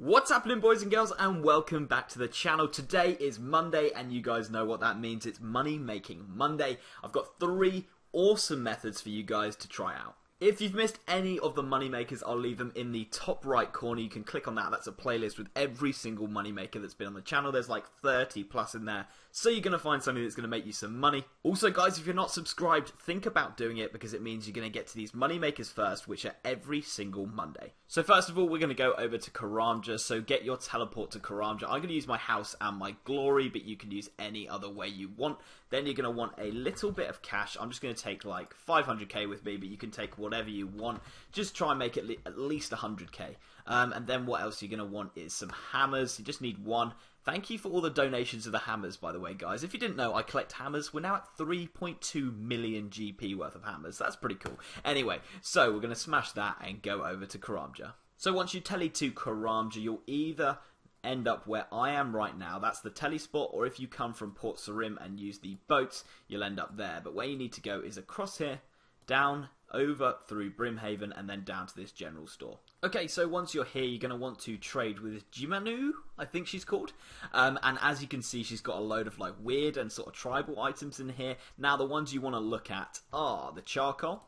What's happening, boys and girls, and welcome back to the channel. Today is Monday, and you guys know what that means. It's Money Making Monday. I've got three awesome methods for you guys to try out. If you've missed any of the money makers, I'll leave them in the top right corner. You can click on that. That's a playlist with every single money maker that's been on the channel. There's like 30 plus in there. So you're going to find something that's going to make you some money. Also, guys, if you're not subscribed, think about doing it because it means you're going to get to these money makers first, which are every single Monday. So first of all, we're going to go over to Karamja. So get your teleport to Karamja. I'm going to use my house and my glory, but you can use any other way you want. Then you're going to want a little bit of cash. I'm just going to take like 500k with me, but you can take whatever you want. Just try and make it at least 100k. And then what else you're going to want is some hammers. You just need one. Thank you for all the donations of the hammers, by the way, guys. If you didn't know, I collect hammers. We're now at 3.2 million GP worth of hammers. That's pretty cool. Anyway, so we're going to smash that and go over to Karamja. So once you tele to Karamja, you'll either end up where I am right now, that's the telly spot, or if you come from Port Sarim and use the boats, you'll end up there. But where you need to go is across here, down, over through Brimhaven, and then down to this general store. Okay, so once you're here, you're going to want to trade with Jimanu, I think she's called. And as you can see, she's got a load of like weird and sort of tribal items in here. Now the ones you want to look at are the charcoal.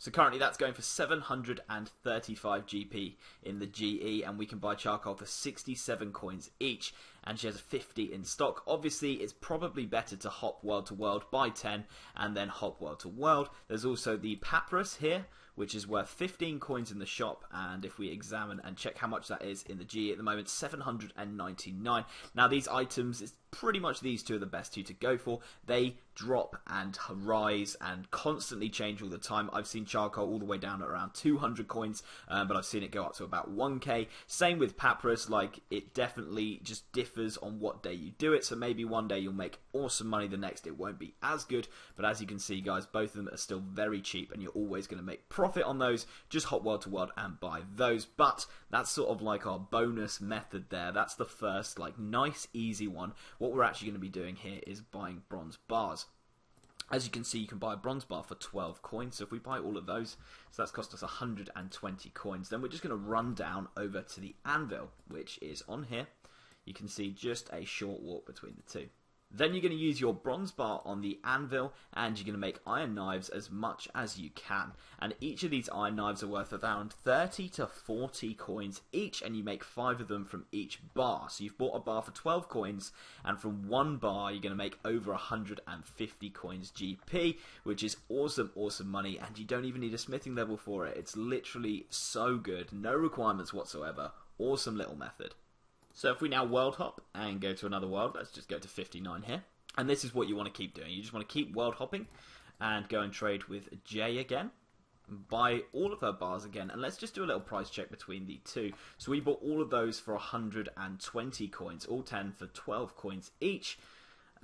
So currently that's going for 735 GP in the GE, and we can buy charcoal for 67 coins each, and she has 50 in stock. Obviously, it's probably better to hop world to world, buy 10, and then hop world to world. There's also the papyrus here, which is worth 15 coins in the shop, and if we examine and check how much that is in the GE at the moment, 799. Now these items, it's pretty much these two are the best two to go for. They drop and rise and constantly change all the time. I've seen charcoal all the way down at around 200 coins, but I've seen it go up to about 1k. Same with papyrus, like it definitely just differs on what day you do it. So maybe one day you'll make awesome money, the next it won't be as good. But as you can see, guys, both of them are still very cheap, and you're always going to make profit on those. Just hop world to world and buy those. But that's sort of like our bonus method there. That's the first like nice easy one. What we're actually going to be doing here is buying bronze bars. As you can see, you can buy a bronze bar for 12 coins. So if we buy all of those, so that's cost us 120 coins. Then we're just going to run down over to the anvil, which is on here. You can see just a short walk between the two. Then you're going to use your bronze bar on the anvil, and you're going to make iron knives as much as you can. And each of these iron knives are worth around 30 to 40 coins each, and you make 5 of them from each bar. So you've bought a bar for 12 coins, and from one bar you're going to make over 150 coins GP, which is awesome, awesome money, and you don't even need a smithing level for it. It's literally so good. No requirements whatsoever. Awesome little method. So if we now world hop and go to another world, let's just go to 59 here. And this is what you want to keep doing. You just want to keep world hopping and go and trade with Jay again. Buy all of her bars again, and let's just do a little price check between the two. So we bought all of those for 120 coins, all 10 for 12 coins each.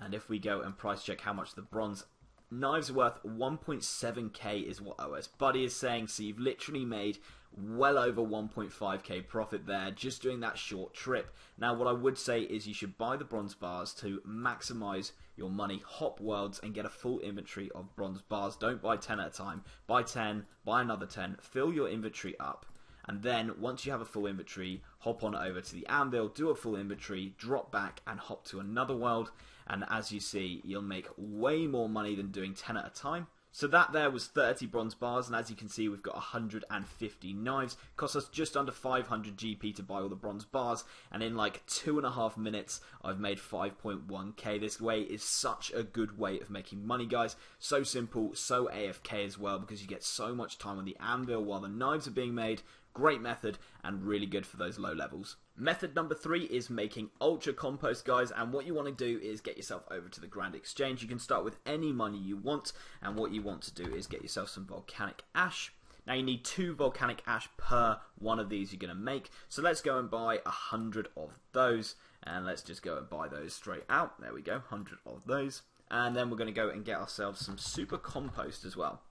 And if we go and price check how much the bronze knives are worth, 1.7k is what OS Buddy is saying. So you've literally made well over 1.5k profit there just doing that short trip. Now what I would say is you should buy the bronze bars to maximize your money. Hop worlds and get a full inventory of bronze bars. Don't buy 10 at a time. Buy 10, buy another 10, fill your inventory up. And then once you have a full inventory, hop on over to the anvil, do a full inventory, drop back and hop to another world. And as you see, you'll make way more money than doing 10 at a time. So that there was 30 bronze bars, and as you can see, we've got 150 knives. It cost us just under 500 GP to buy all the bronze bars, and in like 2.5 minutes, I've made 5.1k. This way is such a good way of making money, guys. So simple, so AFK as well, because you get so much time on the anvil while the knives are being made. Great method and really good for those low levels. Method number 3 is making ultra compost, guys, and what you want to do is get yourself over to the Grand Exchange. You can start with any money you want, and what you want to do is get yourself some volcanic ash. Now you need 2 volcanic ash per one of these you're going to make, so let's go and buy 100 of those, and let's just go and buy those straight out. There we go, 100 of those, and then we're going to go and get ourselves some super compost as well.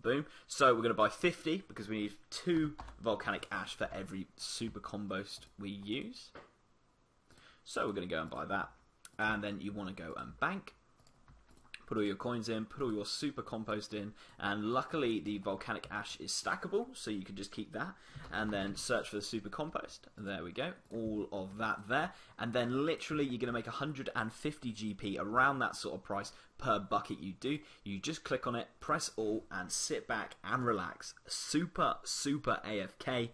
Boom. So we're going to buy 50 because we need 2 volcanic ash for every super compost we use. So we're going to go and buy that. And then you want to go and bank. put all your coins in, put all your super compost in, and luckily the volcanic ash is stackable, so you can just keep that, and then search for the super compost. There we go, all of that there, and then literally you're going to make 150 GP around that sort of price per bucket you do. You just click on it, press all, and sit back and relax. Super, super AFK.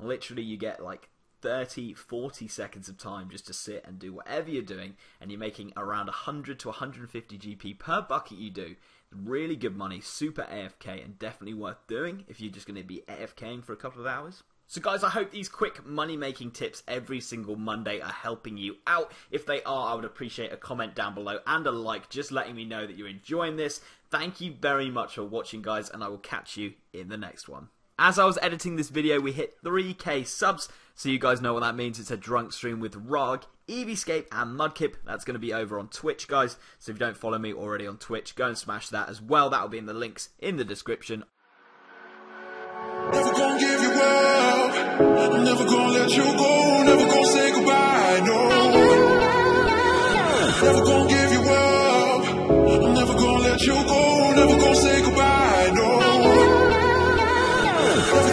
Literally you get like 30, 40 seconds of time just to sit and do whatever you're doing, and you're making around 100 to 150 GP per bucket you do. Really good money, super AFK, and definitely worth doing if you're just going to be AFKing for a couple of hours. So guys, I hope these quick money-making tips every single Monday are helping you out. If they are, I would appreciate a comment down below and a like, just letting me know that you're enjoying this. Thank you very much for watching, guys, and I will catch you in the next one. As I was editing this video, we hit 3K subs, so you guys know what that means. It's a drunk stream with Rag, Eeveescape, and Mudkip. That's going to be over on Twitch, guys, so if you don't follow me already on Twitch, go and smash that as well. That'll be in the links in the description. Never gonna give you up, I'm never gonna let you go, never gonna say goodbye, no. Never gonna give you up, I'm never gonna let you go, never gonna say goodbye, no.